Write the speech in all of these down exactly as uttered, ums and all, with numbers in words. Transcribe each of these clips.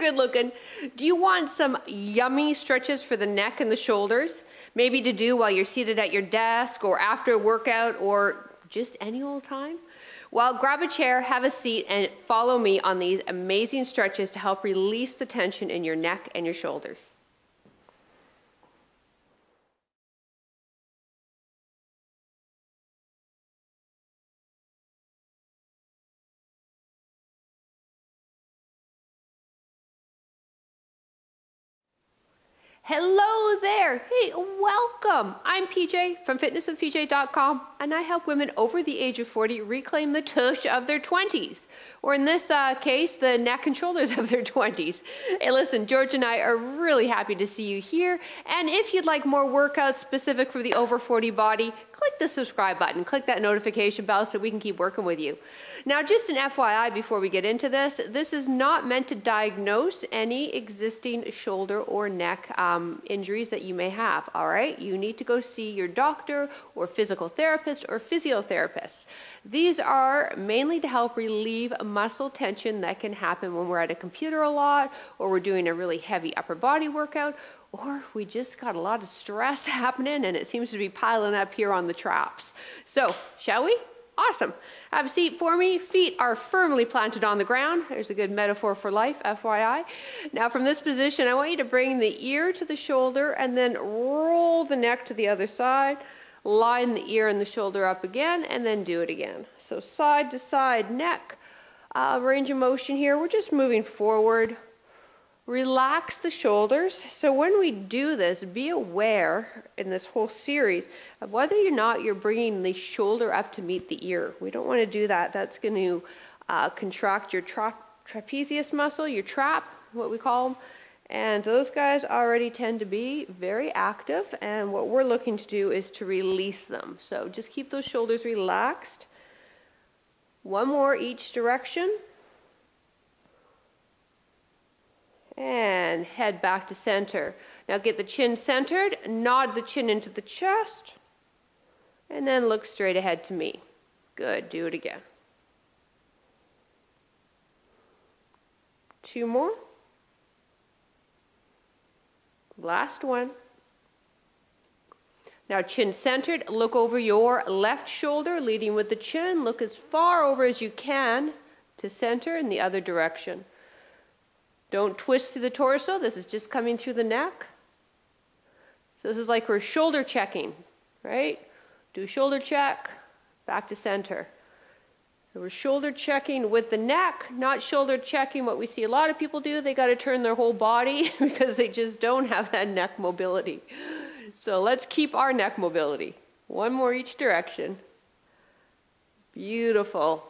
good looking. Do you want some yummy stretches for the neck and the shoulders? Maybe to do while you're seated at your desk or after a workout or just any old time? Well, grab a chair, have a seat, and follow me on these amazing stretches to help release the tension in your neck and your shoulders. Hello there, hey, welcome. I'm P J from fitness with P J dot com, and I help women over the age of forty reclaim the tush of their twenties, or in this uh, case, the neck and shoulders of their twenties. Hey, listen, George and I are really happy to see you here, and if you'd like more workouts specific for the over forty body, click the subscribe button, click that notification bell so we can keep working with you. Now, just an F Y I before we get into this, this is not meant to diagnose any existing shoulder or neck um, injuries that you may have, all right? You need to go see your doctor or physical therapist or physiotherapist. These are mainly to help relieve muscle tension that can happen when we're at a computer a lot, or we're doing a really heavy upper body workout, or we just got a lot of stress happening and it seems to be piling up here on the traps. So, shall we? Awesome. Have a seat for me. Feet are firmly planted on the ground. There's a good metaphor for life, F Y I. Now from this position, I want you to bring the ear to the shoulder and then roll the neck to the other side. Line the ear and the shoulder up again and then do it again. So side to side neck, uh, range of motion here. We're just moving forward. Relax the shoulders. So when we do this, be aware in this whole series of whether or not you're bringing the shoulder up to meet the ear. We don't want to do that. That's going to uh, contract your tra trapezius muscle, your trap, what we call them. And those guys already tend to be very active. And what we're looking to do is to release them. So just keep those shoulders relaxed. One more each direction. And head back to center. Now get the chin centered, nod the chin into the chest, and then look straight ahead to me. Good, do it again. Two more. Last one. Now chin centered, look over your left shoulder, leading with the chin. Look as far over as you can to center in the other direction. Don't twist through the torso. This is just coming through the neck. So this is like we're shoulder checking, right? Do shoulder check, back to center. So we're shoulder checking with the neck, not shoulder checking what we see a lot of people do. They got to turn their whole body because they just don't have that neck mobility. So let's keep our neck mobility. One more each direction. Beautiful.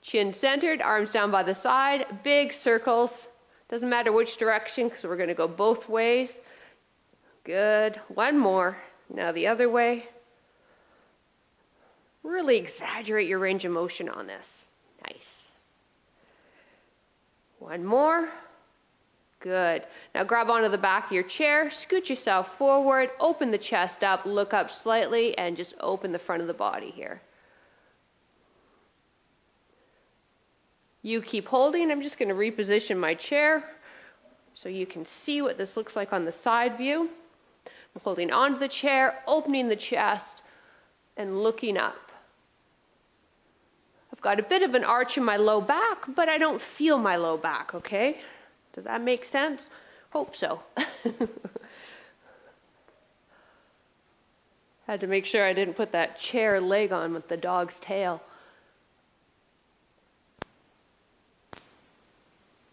Chin centered, arms down by the side, big circles. Doesn't matter which direction, because we're going to go both ways. Good. One more. Now the other way. Really exaggerate your range of motion on this. Nice. One more. Good. Now grab onto the back of your chair, scoot yourself forward, open the chest up, look up slightly, and just open the front of the body here. You keep holding. I'm just going to reposition my chair so you can see what this looks like on the side view. I'm holding onto the chair, opening the chest, and looking up. I've got a bit of an arch in my low back, but I don't feel my low back, okay? Does that make sense? Hope so. Had to make sure I didn't put that chair leg on with the dog's tail.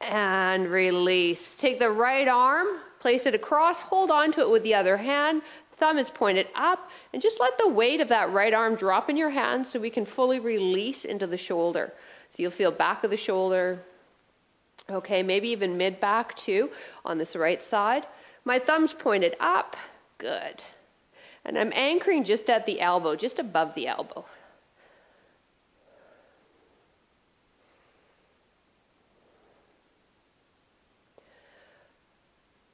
And release. Take the right arm, place it across, hold on to it with the other hand, thumb is pointed up, and just let the weight of that right arm drop in your hand so we can fully release into the shoulder. So you'll feel back of the shoulder, okay, maybe even mid-back too on this right side. My thumb's pointed up, good. And I'm anchoring just at the elbow, just above the elbow.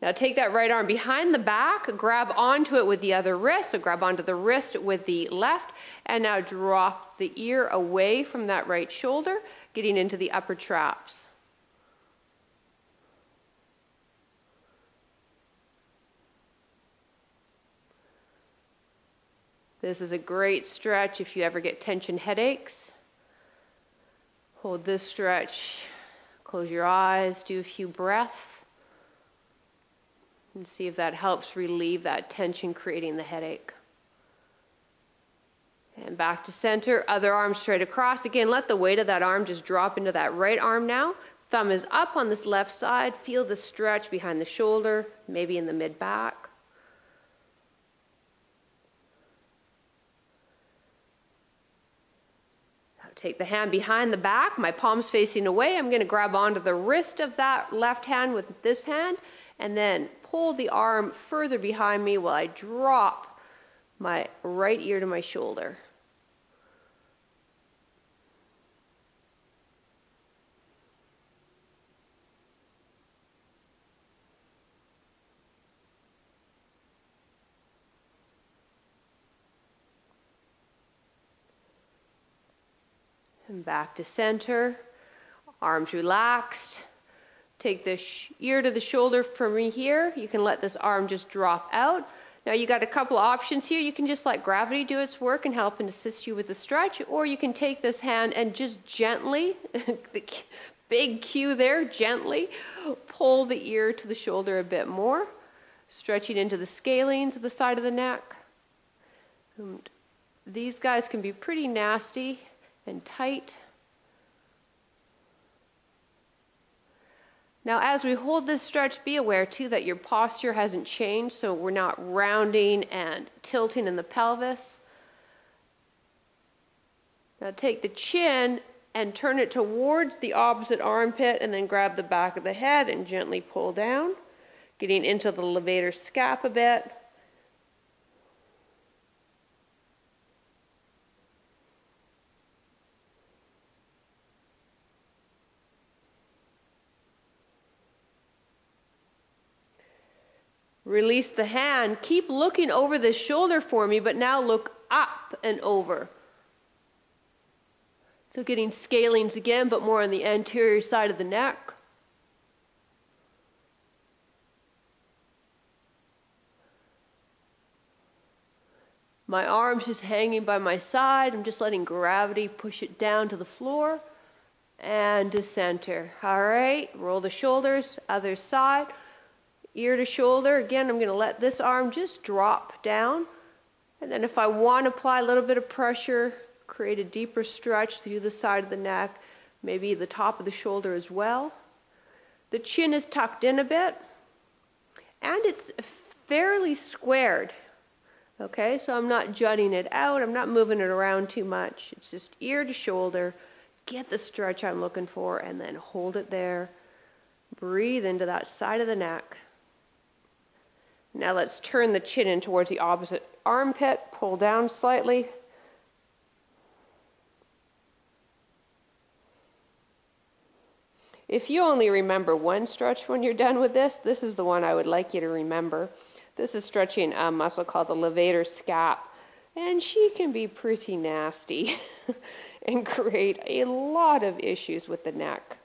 Now take that right arm behind the back, grab onto it with the other wrist, so grab onto the wrist with the left, and now drop the ear away from that right shoulder, getting into the upper traps. This is a great stretch if you ever get tension headaches. Hold this stretch, close your eyes, do a few breaths, and see if that helps relieve that tension creating the headache. And back to center, other arm straight across. Again, let the weight of that arm just drop into that right arm now. Thumb is up on this left side. Feel the stretch behind the shoulder, maybe in the mid-back. Take the hand behind the back, my palms facing away. I'm going to grab onto the wrist of that left hand with this hand and then pull the arm further behind me while I drop my right ear to my shoulder. And back to center, arms relaxed. Take the ear to the shoulder from me here. You can let this arm just drop out. Now you got a couple options here. You can just let gravity do its work and help and assist you with the stretch, or you can take this hand and just gently, the big cue there, gently pull the ear to the shoulder a bit more, stretching into the scalene to the side of the neck. And these guys can be pretty nasty and tight. Now as we hold this stretch, be aware too that your posture hasn't changed, so we're not rounding and tilting in the pelvis. Now take the chin and turn it towards the opposite armpit and then grab the back of the head and gently pull down, getting into the levator scap a bit. Release the hand. Keep looking over the shoulder for me, but now look up and over. So getting scalenes again, but more on the anterior side of the neck. My arm's just hanging by my side. I'm just letting gravity push it down to the floor and to center. All right, roll the shoulders, other side. Ear to shoulder. Again, I'm going to let this arm just drop down. And then if I want to apply a little bit of pressure, create a deeper stretch through the side of the neck, maybe the top of the shoulder as well. The chin is tucked in a bit and it's fairly squared. Okay, so I'm not jutting it out. I'm not moving it around too much. It's just ear to shoulder. Get the stretch I'm looking for and then hold it there. Breathe into that side of the neck. Now let's turn the chin in towards the opposite armpit, pull down slightly. If you only remember one stretch when you're done with this, this is the one I would like you to remember. This is stretching a muscle called the levator scap, and she can be pretty nasty and create a lot of issues with the neck.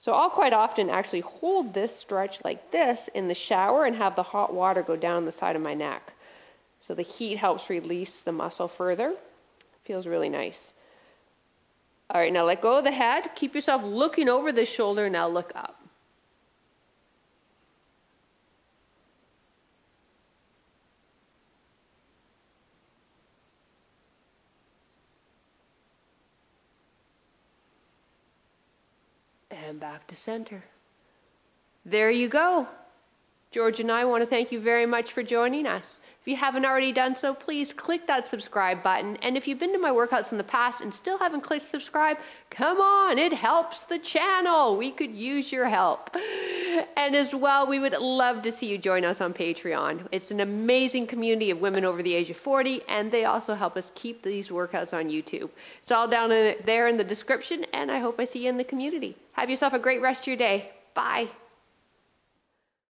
So I'll quite often actually hold this stretch like this in the shower and have the hot water go down the side of my neck. So the heat helps release the muscle further. Feels really nice. All right, now let go of the head. Keep yourself looking over the shoulder. Now look up. And back to center. There you go. George and I want to thank you very much for joining us. If you haven't already done so, please click that subscribe button. And if you've been to my workouts in the past and still haven't clicked subscribe, come on, it helps the channel. We could use your help. And as well, we would love to see you join us on Patreon. It's an amazing community of women over the age of forty, and they also help us keep these workouts on YouTube. It's all down in there in the description, and I hope I see you in the community. Have yourself a great rest of your day. Bye.